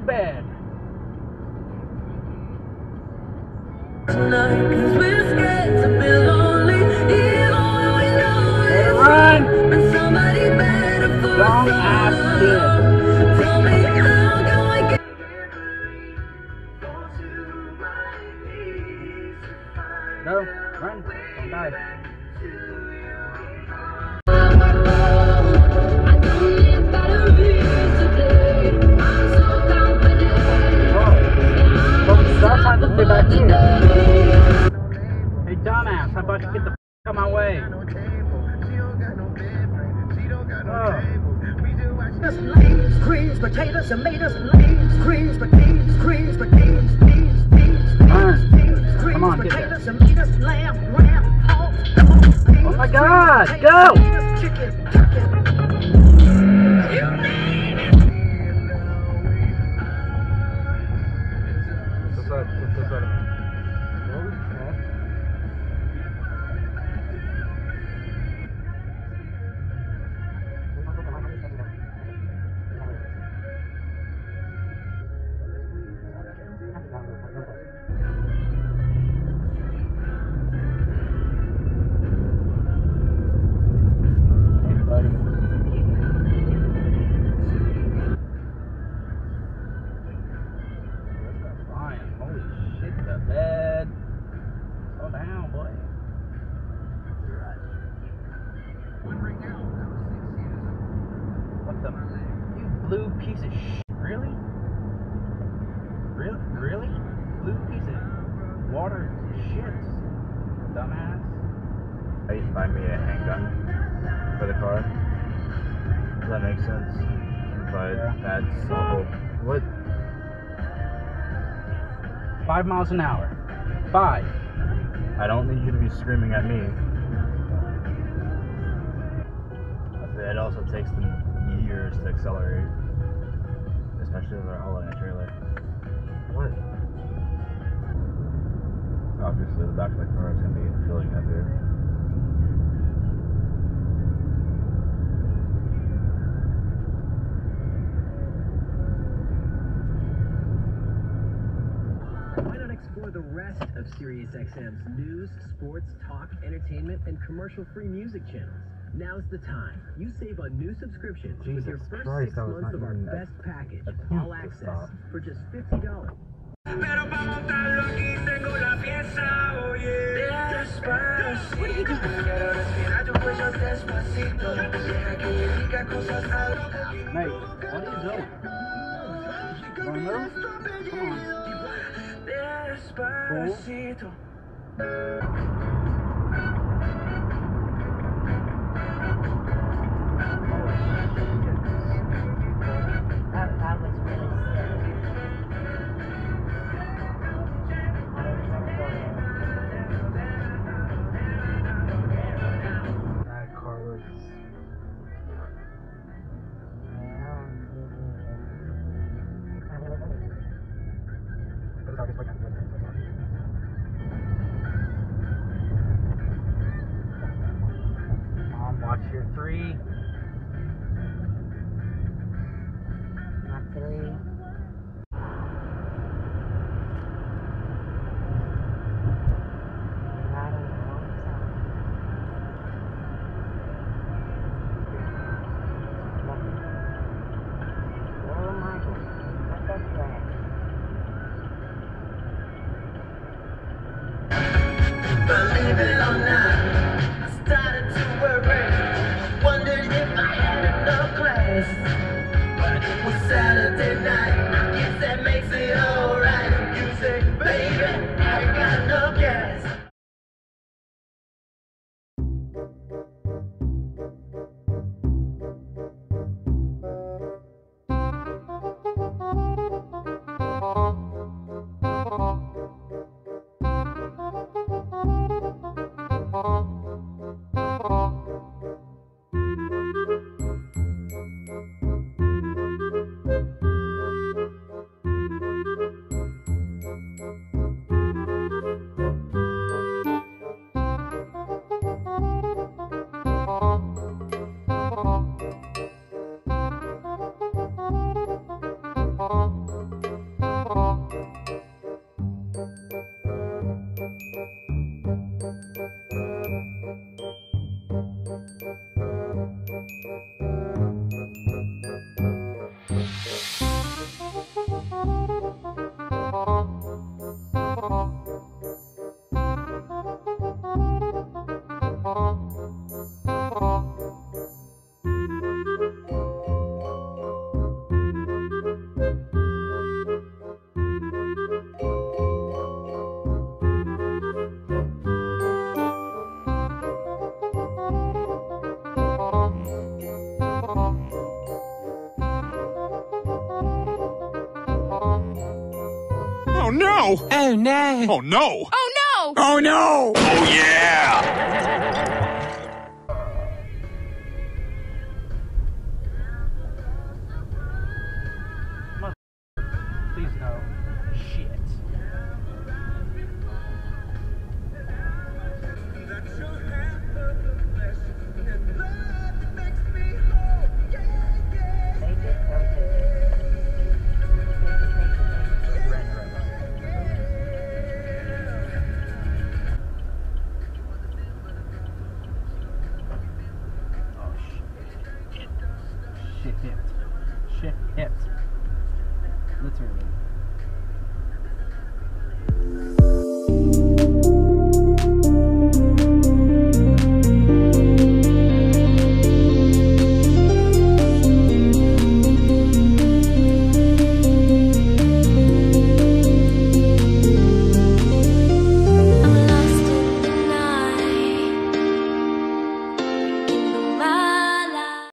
to bed. Tonight, 'cause we're scared to be lonely, even when we know it. Run! And somebody better for don't ask it. Tell me how can I get to my knees to find no, run, don't die. Dumbass, how about you get the f*** out of my way? Leaves, greens, potatoes, tomatoes, leaves, greens, potatoes, greens, potatoes, beans, greens, potatoes, tomatoes, lamb, lamb, pork. Oh my God, go! Chicken, turkey. Blue piece of shit. Really? Really? Really? Blue piece of water shit. Dumbass. Are you buying me a handgun for the car? Does that make sense? But yeah. That's the whole. What? 5 miles an hour. 5. I don't need you to be screaming at me. It also takes them years to accelerate, especially if they're all in a trailer. What? Obviously, the back of the car is going to be feeling heavier. Why not explore the rest of SiriusXM's news, sports, talk, entertainment, and commercial-free music channels? Now's the time. You save on new subscriptions with your first Christ, 6 months of our best package, all access, for just $50. What are you doing? Mate, what are you doing? Come on. Cool. Watch your 3. Not 3. Believe it or not, I started to worry. Wondered if I had enough class. But it was Saturday night. I guess that makes it alright. You say, baby, I got no gas. Oh, no. Oh, no. Oh, no. Oh, no. Oh, no. Oh, yeah.